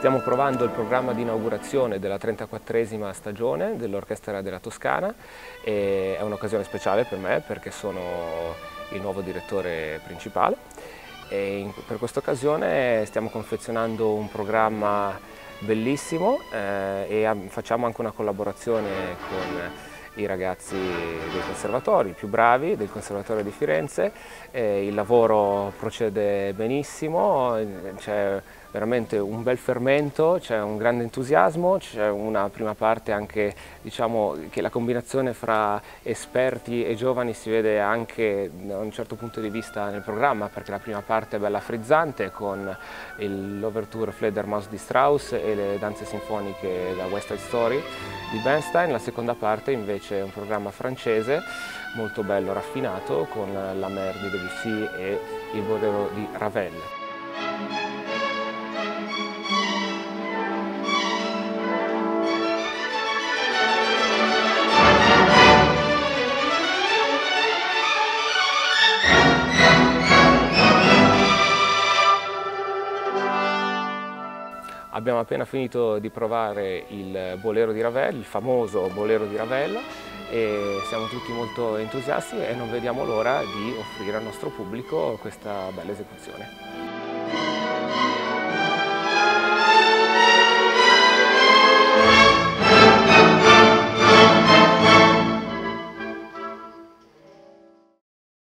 Stiamo provando il programma di inaugurazione della 34esima stagione dell'Orchestra della Toscana e è un'occasione speciale per me perché sono il nuovo direttore principale e per questa occasione stiamo confezionando un programma bellissimo e facciamo anche una collaborazione con i ragazzi dei conservatori, i più bravi del Conservatorio di Firenze. Il lavoro procede benissimo, c'è veramente un bel fermento, c'è un grande entusiasmo, c'è una prima parte anche, diciamo, che la combinazione fra esperti e giovani si vede anche da un certo punto di vista nel programma, perché la prima parte è bella frizzante con l'ouverture Fledermaus di Strauss e le danze sinfoniche da West Side Story di Bernstein. La seconda parte invece è un programma francese molto bello, raffinato, con la Mer di Debussy e il Bolero di Ravel. Abbiamo appena finito di provare il Bolero di Ravel, il famoso Bolero di Ravel, e siamo tutti molto entusiasti e non vediamo l'ora di offrire al nostro pubblico questa bella esecuzione.